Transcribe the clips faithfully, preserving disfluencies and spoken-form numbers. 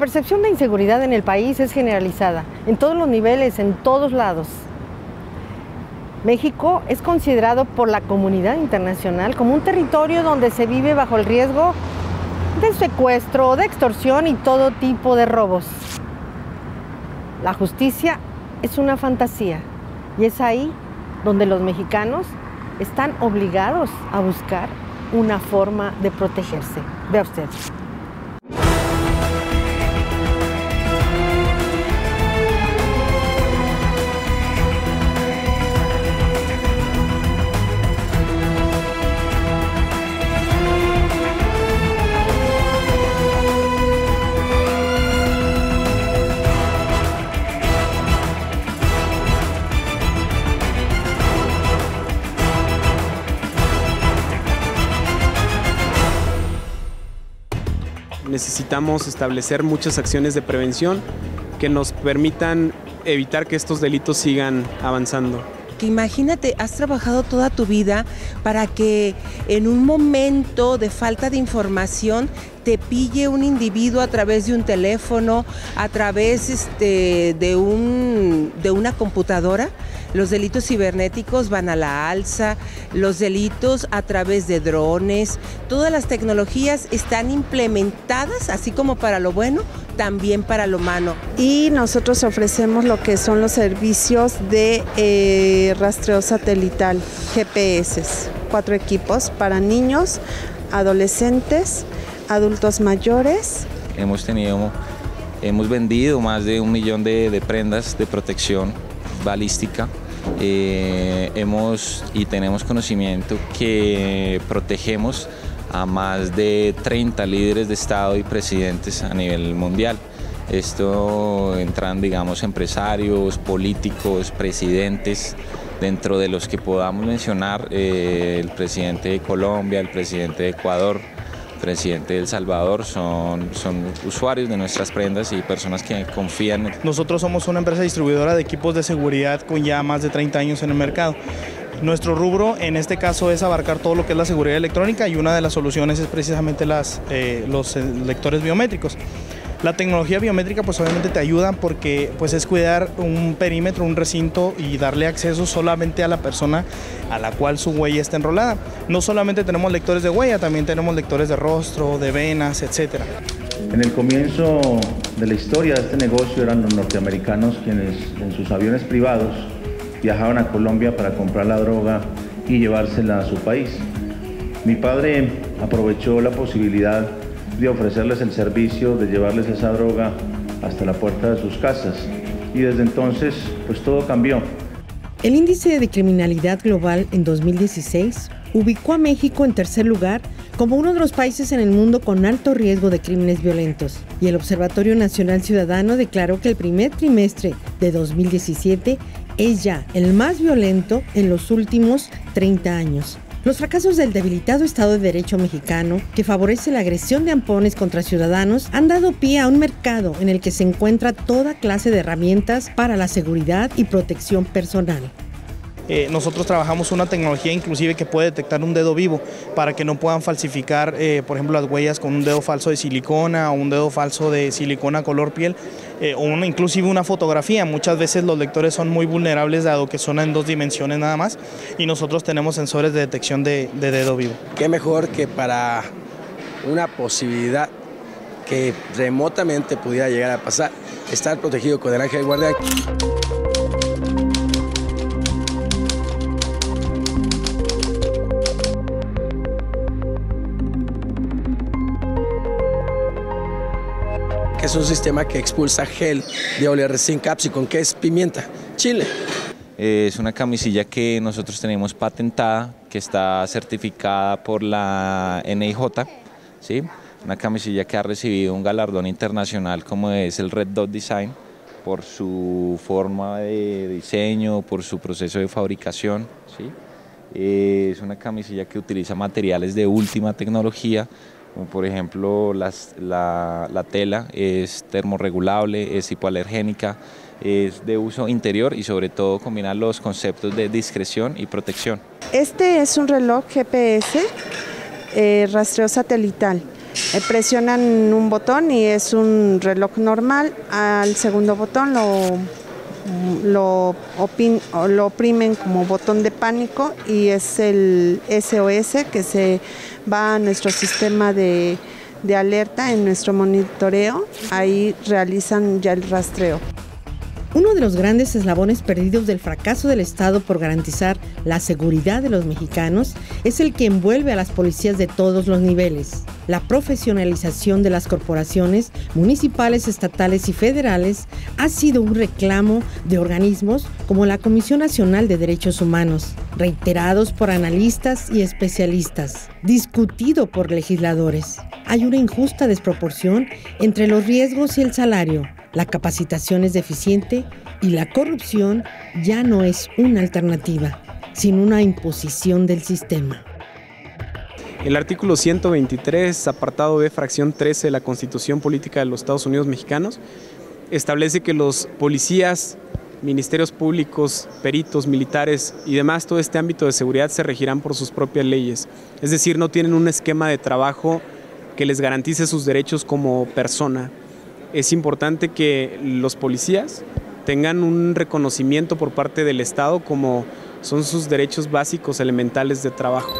percepción de inseguridad en el país es generalizada, en todos los niveles, en todos lados. México es considerado por la comunidad internacional como un territorio donde se vive bajo el riesgo de secuestro, de extorsión y todo tipo de robos. La justicia es una fantasía y es ahí donde los mexicanos están obligados a buscar una forma de protegerse. Vea usted. Necesitamos establecer muchas acciones de prevención que nos permitan evitar que estos delitos sigan avanzando. Que imagínate, has trabajado toda tu vida para que en un momento de falta de información te pille un individuo a través de un teléfono, a través este, de, un, de una computadora. Los delitos cibernéticos van a la alza, los delitos a través de drones, todas las tecnologías están implementadas, así como para lo bueno, también para lo malo. Y nosotros ofrecemos lo que son los servicios de eh, rastreo satelital, G P S, cuatro equipos para niños, adolescentes, adultos mayores. Hemos tenido, hemos vendido más de un millón de, de prendas de protección balística. Eh, hemos y tenemos conocimiento que protegemos a más de treinta líderes de Estado y presidentes a nivel mundial. Esto entran, digamos, empresarios, políticos, presidentes, dentro de los que podamos mencionar eh, el presidente de Colombia, el presidente de Ecuador, el presidente de El Salvador, son, son usuarios de nuestras prendas y personas que confían. Nosotros somos una empresa distribuidora de equipos de seguridad con ya más de treinta años en el mercado. Nuestro rubro en este caso es abarcar todo lo que es la seguridad electrónica y una de las soluciones es precisamente las, eh, los lectores biométricos. La tecnología biométrica pues obviamente te ayuda porque pues, es cuidar un perímetro, un recinto y darle acceso solamente a la persona a la cual su huella está enrolada. No solamente tenemos lectores de huella, también tenemos lectores de rostro, de venas, etcétera. En el comienzo de la historia de este negocio eran los norteamericanos quienes en sus aviones privados viajaban a Colombia para comprar la droga y llevársela a su país. Mi padre aprovechó la posibilidad de ofrecerles el servicio, de llevarles esa droga hasta la puerta de sus casas. Y desde entonces, pues todo cambió. El índice de criminalidad global en dos mil dieciséis ubicó a México en tercer lugar como uno de los países en el mundo con alto riesgo de crímenes violentos. Y el Observatorio Nacional Ciudadano declaró que el primer trimestre de dos mil diecisiete es ya el más violento en los últimos treinta años. Los fracasos del debilitado Estado de Derecho mexicano, que favorece la agresión de ampones contra ciudadanos, han dado pie a un mercado en el que se encuentra toda clase de herramientas para la seguridad y protección personal. Eh, nosotros trabajamos una tecnología inclusive que puede detectar un dedo vivo para que no puedan falsificar, eh, por ejemplo, las huellas con un dedo falso de silicona o un dedo falso de silicona color piel eh, o una, inclusive una fotografía. Muchas veces los lectores son muy vulnerables dado que son en dos dimensiones nada más y nosotros tenemos sensores de detección de, de dedo vivo. Qué mejor que para una posibilidad que remotamente pudiera llegar a pasar, estar protegido con el ángel guardián. Es un sistema que expulsa gel de olor sin capsicum, que es pimienta, chile. Es una camisilla que nosotros tenemos patentada, que está certificada por la N I J, ¿sí? Una camisilla que ha recibido un galardón internacional como es el Red Dot Design, por su forma de diseño, por su proceso de fabricación, ¿sí? Es una camisilla que utiliza materiales de última tecnología, como por ejemplo las, la, la tela es termorregulable, es hipoalergénica, es de uso interior y sobre todo combina los conceptos de discreción y protección. Este es un reloj G P S, eh, rastreo satelital. presionan un botón y es un reloj normal, al segundo botón lo, lo, opin, lo oprimen como botón de pánico y es el S O S que se va a nuestro sistema de, de alerta en nuestro monitoreo, ahí realizan ya el rastreo. Uno de los grandes eslabones perdidos del fracaso del Estado por garantizar la seguridad de los mexicanos es el que envuelve a las policías de todos los niveles. La profesionalización de las corporaciones municipales, estatales y federales ha sido un reclamo de organismos como la Comisión Nacional de Derechos Humanos, reiterados por analistas y especialistas, discutido por legisladores. Hay una injusta desproporción entre los riesgos y el salario. La capacitación es deficiente y la corrupción ya no es una alternativa, sino una imposición del sistema. El artículo ciento veintitrés, apartado B, fracción trece de la Constitución Política de los Estados Unidos Mexicanos, establece que los policías, ministerios públicos, peritos, militares y demás, todo este ámbito de seguridad se regirán por sus propias leyes. Es decir, no tienen un esquema de trabajo que les garantice sus derechos como persona. Es importante que los policías tengan un reconocimiento por parte del Estado como son sus derechos básicos elementales de trabajo.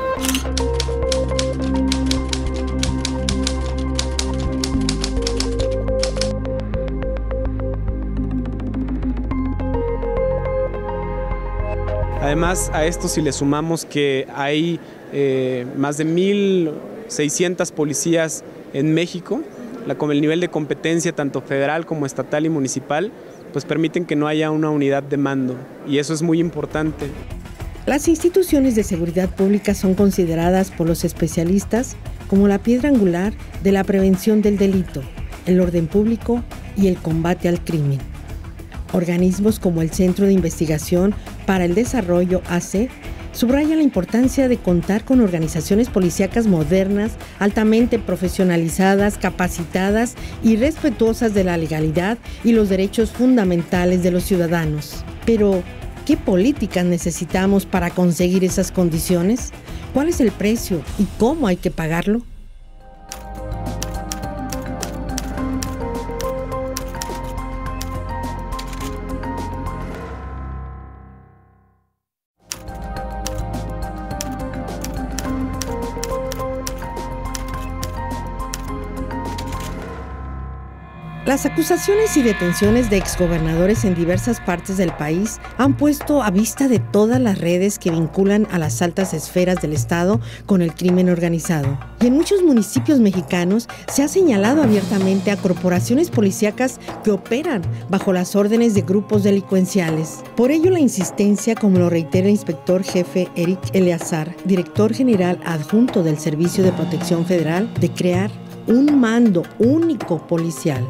Además, a esto si le sumamos que hay eh, más de mil seiscientas policías en México, La, con el nivel de competencia tanto federal como estatal y municipal, pues permiten que no haya una unidad de mando y eso es muy importante. Las instituciones de seguridad pública son consideradas por los especialistas como la piedra angular de la prevención del delito, el orden público y el combate al crimen. Organismos como el Centro de Investigación para el Desarrollo, A C, subrayan la importancia de contar con organizaciones policíacas modernas, altamente profesionalizadas, capacitadas y respetuosas de la legalidad y los derechos fundamentales de los ciudadanos. Pero, ¿qué políticas necesitamos para conseguir esas condiciones? ¿Cuál es el precio y cómo hay que pagarlo? Las acusaciones y detenciones de exgobernadores en diversas partes del país han puesto a vista de todas las redes que vinculan a las altas esferas del Estado con el crimen organizado. Y en muchos municipios mexicanos se ha señalado abiertamente a corporaciones policíacas que operan bajo las órdenes de grupos delincuenciales. Por ello, la insistencia, como lo reitera el inspector jefe Eric Eleazar, director general adjunto del Servicio de Protección Federal, de crear un mando único policial.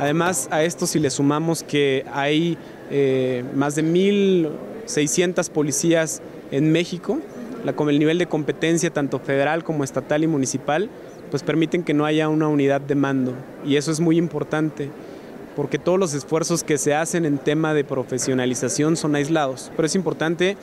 Además, a esto si le sumamos que hay eh, más de mil seiscientas policías en México, la, con el nivel de competencia tanto federal como estatal y municipal, pues permiten que no haya una unidad de mando. Y eso es muy importante, porque todos los esfuerzos que se hacen en tema de profesionalización son aislados. Pero es importante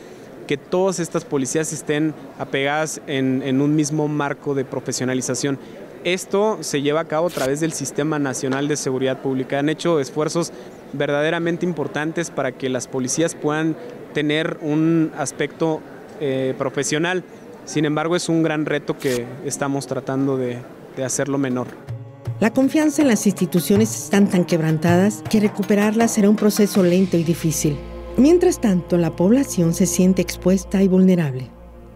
que todas estas policías estén apegadas en, en un mismo marco de profesionalización. Esto se lleva a cabo a través del Sistema Nacional de Seguridad Pública. Han hecho esfuerzos verdaderamente importantes para que las policías puedan tener un aspecto eh, profesional. Sin embargo, es un gran reto que estamos tratando de, de hacerlo menor. La confianza en las instituciones están tan quebrantadas que recuperarla será un proceso lento y difícil. Mientras tanto, la población se siente expuesta y vulnerable.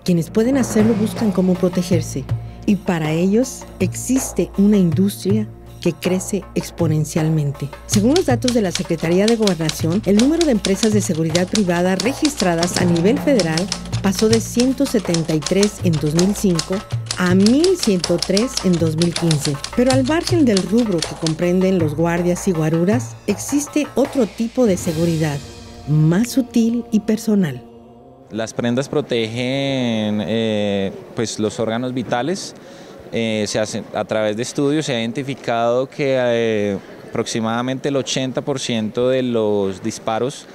Quienes pueden hacerlo buscan cómo protegerse. Y para ellos existe una industria que crece exponencialmente. Según los datos de la Secretaría de Gobernación, el número de empresas de seguridad privada registradas a nivel federal pasó de ciento setenta y tres en dos mil cinco a mil ciento tres en dos mil quince. Pero al margen del rubro que comprenden los guardias y guaruras, existe otro tipo de seguridad, más sutil y personal. Las prendas protegen eh, pues los órganos vitales, eh, se hacen, a través de estudios se ha identificado que eh, aproximadamente el ochenta por ciento de los disparos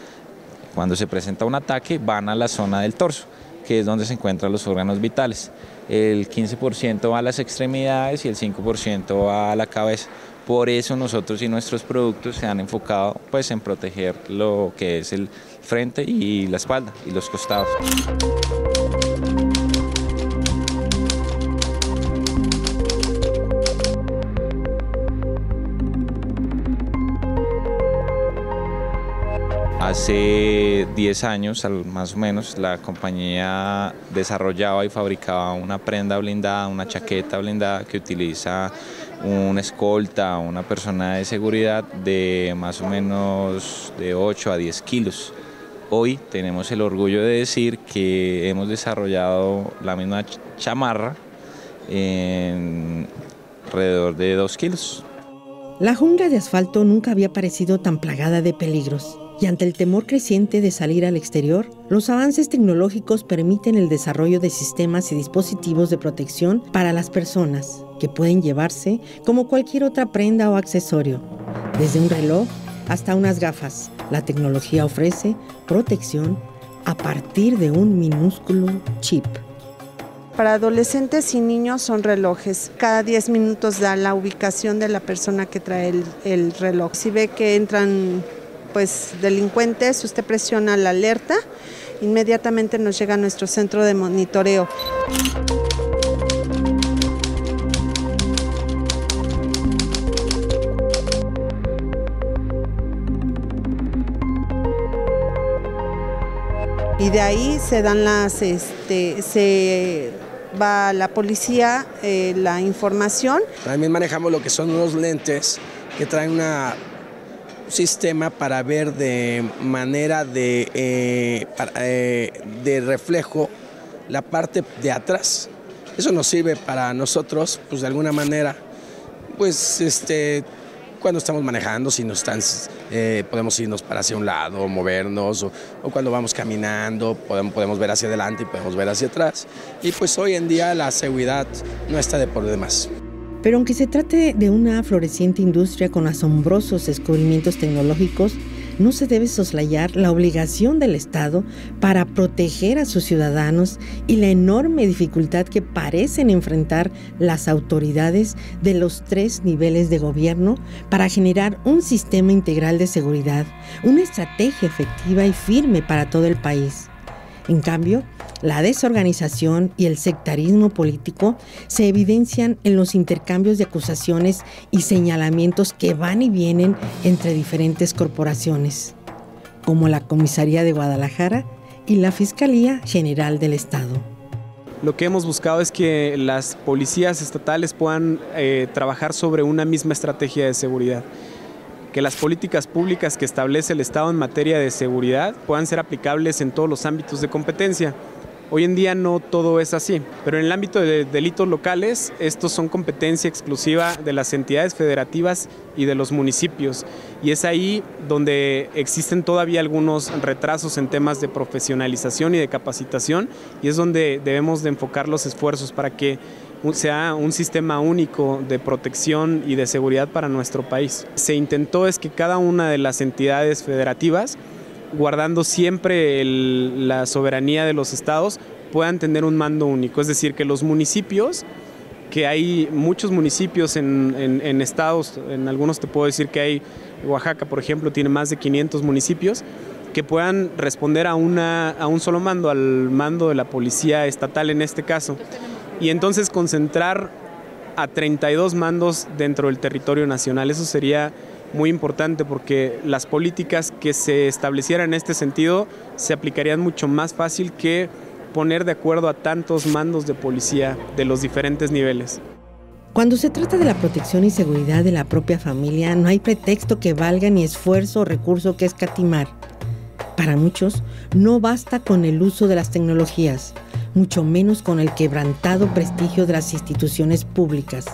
cuando se presenta un ataque van a la zona del torso, que es donde se encuentran los órganos vitales. El quince por ciento va a las extremidades y el cinco por ciento va a la cabeza. Por eso nosotros y nuestros productos se han enfocado pues, en proteger lo que es el frente y la espalda y los costados. Hace diez años, más o menos, la compañía desarrollaba y fabricaba una prenda blindada, una chaqueta blindada que utiliza una escolta, una persona de seguridad de más o menos de ocho a diez kilos. Hoy tenemos el orgullo de decir que hemos desarrollado la misma chamarra en alrededor de dos kilos. La jungla de asfalto nunca había parecido tan plagada de peligros. Y ante el temor creciente de salir al exterior, los avances tecnológicos permiten el desarrollo de sistemas y dispositivos de protección para las personas, que pueden llevarse como cualquier otra prenda o accesorio, desde un reloj hasta unas gafas. La tecnología ofrece protección a partir de un minúsculo chip. Para adolescentes y niños son relojes. Cada diez minutos da la ubicación de la persona que trae el, el reloj. Si ve que entran pues delincuentes, usted presiona la alerta, inmediatamente nos llega a nuestro centro de monitoreo. Y de ahí se dan las, este, se va a la policía eh, la información. También manejamos lo que son unos lentes que traen una sistema para ver de manera de, eh, para, eh, de reflejo la parte de atrás. Eso nos sirve para nosotros, pues de alguna manera, pues este, cuando estamos manejando, si nos están, eh, podemos irnos para hacia un lado, movernos, o, o cuando vamos caminando, podemos, podemos ver hacia adelante y podemos ver hacia atrás. Y pues hoy en día la seguridad no está de por demás. Pero aunque se trate de una floreciente industria con asombrosos descubrimientos tecnológicos, no se debe soslayar la obligación del Estado para proteger a sus ciudadanos y la enorme dificultad que parecen enfrentar las autoridades de los tres niveles de gobierno para generar un sistema integral de seguridad, una estrategia efectiva y firme para todo el país. En cambio, la desorganización y el sectarismo político se evidencian en los intercambios de acusaciones y señalamientos que van y vienen entre diferentes corporaciones, como la Comisaría de Guadalajara y la Fiscalía General del Estado. Lo que hemos buscado es que las policías estatales puedan eh, trabajar sobre una misma estrategia de seguridad, que las políticas públicas que establece el Estado en materia de seguridad puedan ser aplicables en todos los ámbitos de competencia. Hoy en día no todo es así, pero en el ámbito de delitos locales, estos son competencia exclusiva de las entidades federativas y de los municipios, y es ahí donde existen todavía algunos retrasos en temas de profesionalización y de capacitación, y es donde debemos de enfocar los esfuerzos para que sea un sistema único de protección y de seguridad para nuestro país. Se intentó es que cada una de las entidades federativas, guardando siempre el, la soberanía de los estados, puedan tener un mando único. Es decir, que los municipios, que hay muchos municipios en, en, en estados, en algunos te puedo decir que hay, Oaxaca por ejemplo tiene más de quinientos municipios, que puedan responder a, una, a un solo mando, al mando de la policía estatal en este caso. Y entonces concentrar a treinta y dos mandos dentro del territorio nacional, eso sería muy importante porque las políticas que se establecieran en este sentido se aplicarían mucho más fácil que poner de acuerdo a tantos mandos de policía de los diferentes niveles. Cuando se trata de la protección y seguridad de la propia familia, no hay pretexto que valga ni esfuerzo o recurso que escatimar. Para muchos, no basta con el uso de las tecnologías, mucho menos con el quebrantado prestigio de las instituciones públicas.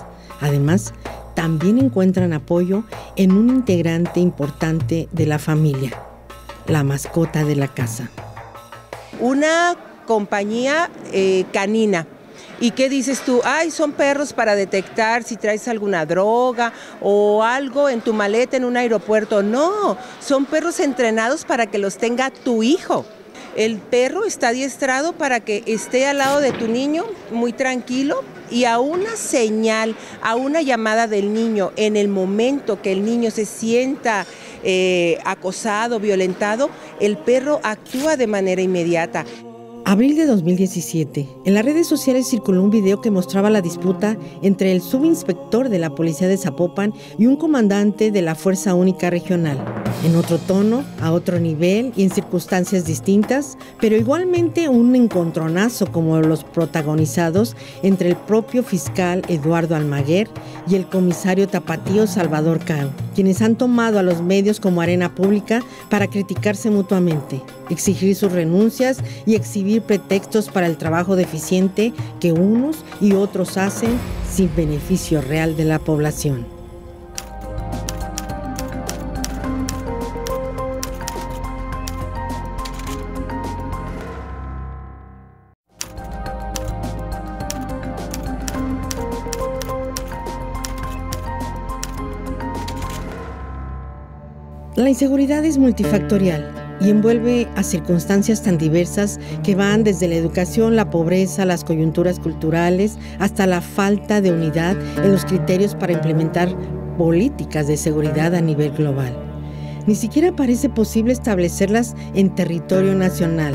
Además, también encuentran apoyo en un integrante importante de la familia, la mascota de la casa. Una compañía eh, canina. ¿Y qué dices tú? Ay, son perros para detectar si traes alguna droga o algo en tu maleta en un aeropuerto. No, son perros entrenados para que los tenga tu hijo. El perro está adiestrado para que esté al lado de tu niño, muy tranquilo, y a una señal, a una llamada del niño, en el momento que el niño se sienta eh, acosado, violentado, el perro actúa de manera inmediata. abril de dos mil diecisiete, en las redes sociales circuló un video que mostraba la disputa entre el subinspector de la Policía de Zapopan y un comandante de la Fuerza Única Regional. En otro tono, a otro nivel y en circunstancias distintas, pero igualmente un encontronazo como los protagonizados entre el propio fiscal Eduardo Almaguer y el comisario tapatío Salvador Cao, quienes han tomado a los medios como arena pública para criticarse mutuamente, exigir sus renuncias y exhibir pretextos para el trabajo deficiente que unos y otros hacen sin beneficio real de la población. La inseguridad es multifactorial y envuelve a circunstancias tan diversas que van desde la educación, la pobreza, las coyunturas culturales, hasta la falta de unidad en los criterios para implementar políticas de seguridad a nivel global. Ni siquiera parece posible establecerlas en territorio nacional,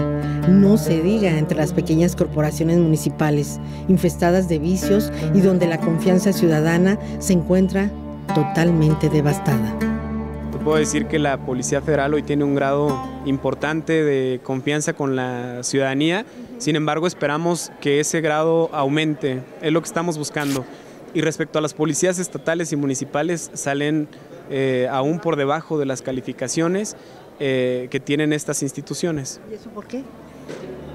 no se diga entre las pequeñas corporaciones municipales, infestadas de vicios y donde la confianza ciudadana se encuentra totalmente devastada. Puedo decir que la Policía Federal hoy tiene un grado importante de confianza con la ciudadanía, sin embargo esperamos que ese grado aumente, es lo que estamos buscando. Y respecto a las policías estatales y municipales, salen eh, aún por debajo de las calificaciones eh, que tienen estas instituciones. ¿Y eso por qué?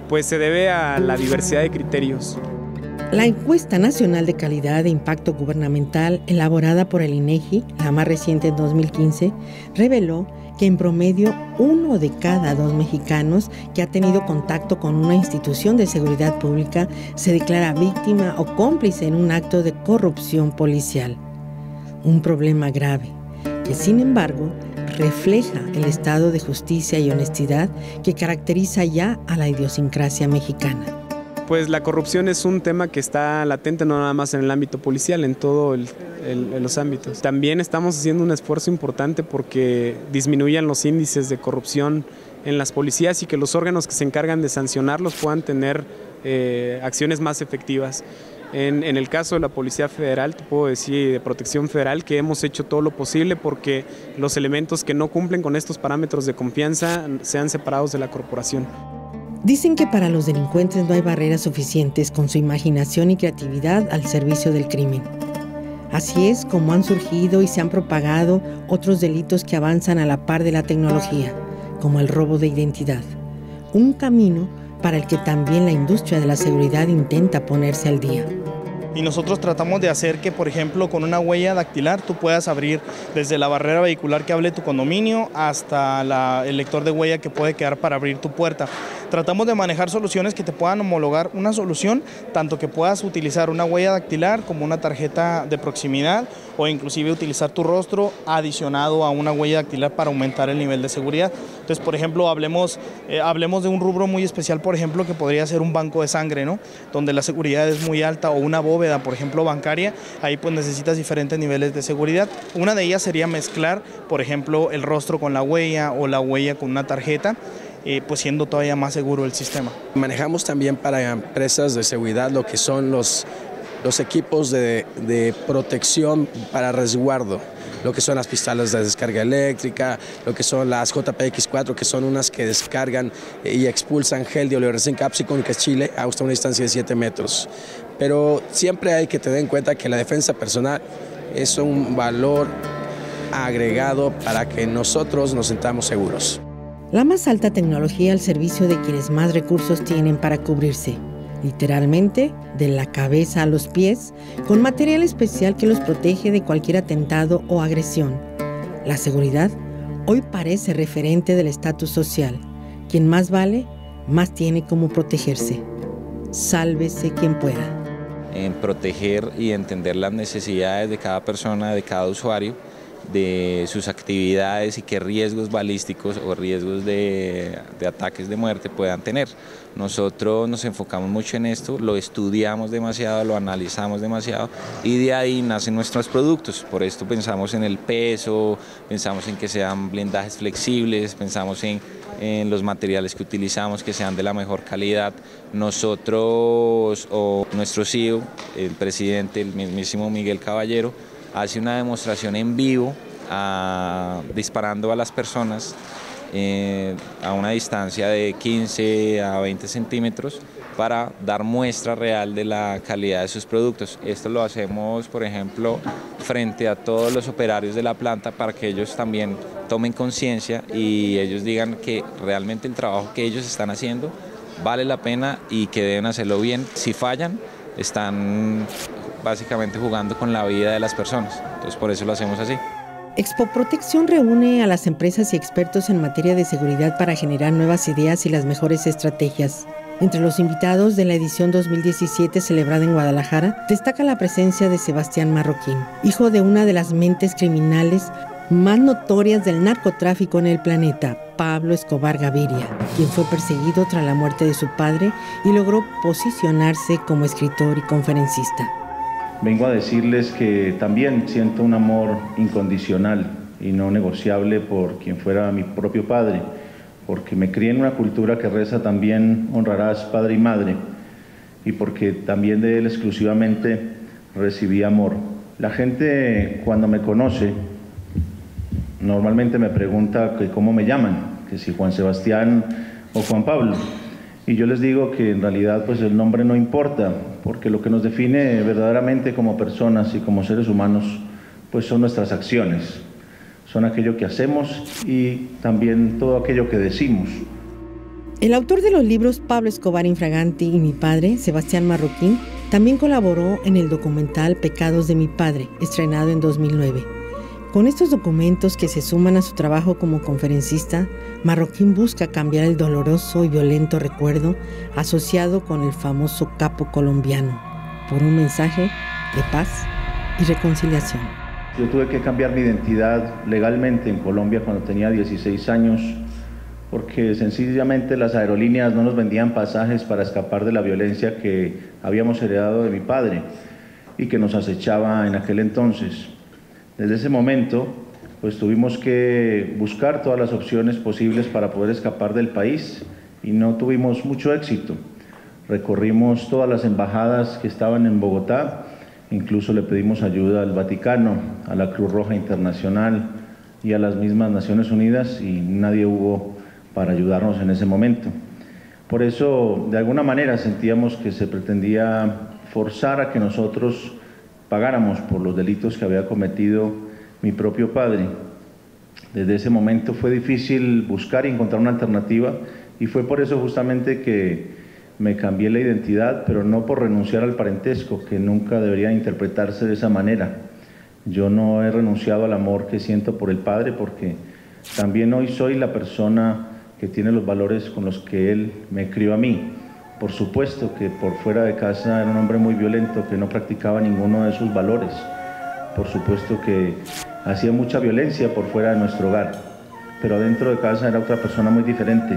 Pues se debe a la diversidad de criterios. La Encuesta Nacional de Calidad e Impacto Gubernamental, elaborada por el INEGI, la más reciente en dos mil quince, reveló que en promedio uno de cada dos mexicanos que ha tenido contacto con una institución de seguridad pública se declara víctima o cómplice en un acto de corrupción policial. Un problema grave que, sin embargo, refleja el estado de justicia y honestidad que caracteriza ya a la idiosincrasia mexicana. Pues la corrupción es un tema que está latente no nada más en el ámbito policial, en todos los ámbitos. También estamos haciendo un esfuerzo importante porque disminuyan los índices de corrupción en las policías y que los órganos que se encargan de sancionarlos puedan tener eh, acciones más efectivas. En, en el caso de la Policía Federal, te puedo decir, de Protección Federal, que hemos hecho todo lo posible porque los elementos que no cumplen con estos parámetros de confianza sean separados de la corporación. Dicen que para los delincuentes no hay barreras suficientes con su imaginación y creatividad al servicio del crimen. Así es como han surgido y se han propagado otros delitos que avanzan a la par de la tecnología, como el robo de identidad. Un camino para el que también la industria de la seguridad intenta ponerse al día. Y nosotros tratamos de hacer que, por ejemplo, con una huella dactilar tú puedas abrir desde la barrera vehicular que hable tu condominio hasta la, el lector de huella que puede quedar para abrir tu puerta. Tratamos de manejar soluciones que te puedan homologar una solución, tanto que puedas utilizar una huella dactilar como una tarjeta de proximidad o inclusive utilizar tu rostro adicionado a una huella dactilar para aumentar el nivel de seguridad. Entonces, por ejemplo, hablemos, eh, hablemos de un rubro muy especial, por ejemplo, que podría ser un banco de sangre, ¿no? Donde la seguridad es muy alta o una bóveda, por ejemplo, bancaria, ahí pues necesitas diferentes niveles de seguridad. Una de ellas sería mezclar, por ejemplo, el rostro con la huella o la huella con una tarjeta. Eh, pues siendo todavía más seguro el sistema. Manejamos también para empresas de seguridad lo que son los, los equipos de, de protección para resguardo, lo que son las pistolas de descarga eléctrica, lo que son las J P X cuatro, que son unas que descargan y expulsan gel de oleorescencia capsicum que Chile a una distancia de siete metros. Pero siempre hay que tener en cuenta que la defensa personal es un valor agregado para que nosotros nos sintamos seguros. La más alta tecnología al servicio de quienes más recursos tienen para cubrirse, literalmente de la cabeza a los pies, con material especial que los protege de cualquier atentado o agresión. La seguridad hoy parece referente del estatus social. Quien más vale, más tiene como protegerse. Sálvese quien pueda. En proteger y entender las necesidades de cada persona, de cada usuario, de sus actividades y qué riesgos balísticos o riesgos de, de ataques de muerte puedan tener. Nosotros nos enfocamos mucho en esto, lo estudiamos demasiado, lo analizamos demasiado y de ahí nacen nuestros productos. Por esto pensamos en el peso, pensamos en que sean blindajes flexibles, pensamos en, en los materiales que utilizamos, que sean de la mejor calidad. Nosotros o nuestro C E O, el presidente, el mismísimo Miguel Caballero, hace una demostración en vivo a, disparando a las personas Eh, a una distancia de quince a veinte centímetros para dar muestra real de la calidad de sus productos. Esto lo hacemos, por ejemplo, frente a todos los operarios de la planta para que ellos también tomen conciencia y ellos digan que realmente el trabajo que ellos están haciendo vale la pena y que deben hacerlo bien. Si fallan, están básicamente jugando con la vida de las personas. Entonces, por eso lo hacemos así. Expo Protección reúne a las empresas y expertos en materia de seguridad para generar nuevas ideas y las mejores estrategias. Entre los invitados de la edición dos mil diecisiete celebrada en Guadalajara, destaca la presencia de Sebastián Marroquín, hijo de una de las mentes criminales más notorias del narcotráfico en el planeta, Pablo Escobar Gaviria, quien fue perseguido tras la muerte de su padre y logró posicionarse como escritor y conferencista. Vengo a decirles que también siento un amor incondicional y no negociable por quien fuera mi propio padre, porque me crié en una cultura que reza también honrarás padre y madre, y porque también de él exclusivamente recibí amor. La gente cuando me conoce normalmente me pregunta que cómo me llaman, que si Juan Sebastián o Juan Pablo. Y yo les digo que en realidad pues el nombre no importa, porque lo que nos define verdaderamente como personas y como seres humanos pues son nuestras acciones, son aquello que hacemos y también todo aquello que decimos. El autor de los libros Pablo Escobar Infraganti y mi padre, Sebastián Marroquín, también colaboró en el documental Pecados de mi padre, estrenado en dos mil nueve. Con estos documentos que se suman a su trabajo como conferencista, Marroquín busca cambiar el doloroso y violento recuerdo asociado con el famoso capo colombiano por un mensaje de paz y reconciliación. Yo tuve que cambiar mi identidad legalmente en Colombia cuando tenía dieciséis años, porque sencillamente las aerolíneas no nos vendían pasajes para escapar de la violencia que habíamos heredado de mi padre y que nos acechaba en aquel entonces. Desde ese momento, pues tuvimos que buscar todas las opciones posibles para poder escapar del país y no tuvimos mucho éxito. Recorrimos todas las embajadas que estaban en Bogotá, incluso le pedimos ayuda al Vaticano, a la Cruz Roja Internacional y a las mismas Naciones Unidas y nadie hubo para ayudarnos en ese momento. Por eso, de alguna manera, sentíamos que se pretendía forzar a que nosotros pagáramos por los delitos que había cometido mi propio padre. Desde ese momento fue difícil buscar y encontrar una alternativa y fue por eso justamente que me cambié la identidad, pero no por renunciar al parentesco, que nunca debería interpretarse de esa manera. Yo no he renunciado al amor que siento por el padre porque también hoy soy la persona que tiene los valores con los que él me crió a mí. Por supuesto que por fuera de casa era un hombre muy violento que no practicaba ninguno de sus valores. Por supuesto que hacía mucha violencia por fuera de nuestro hogar, pero dentro de casa era otra persona muy diferente.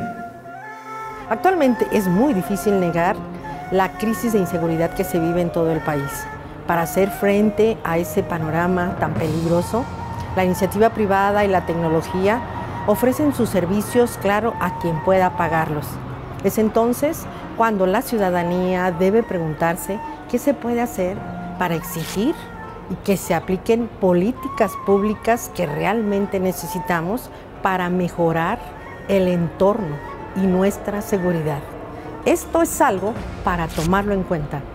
Actualmente es muy difícil negar la crisis de inseguridad que se vive en todo el país. Para hacer frente a ese panorama tan peligroso, la iniciativa privada y la tecnología ofrecen sus servicios, claro, a quien pueda pagarlos. Es entonces cuando la ciudadanía debe preguntarse qué se puede hacer para exigir y que se apliquen políticas públicas que realmente necesitamos para mejorar el entorno y nuestra seguridad. Esto es algo para tomarlo en cuenta.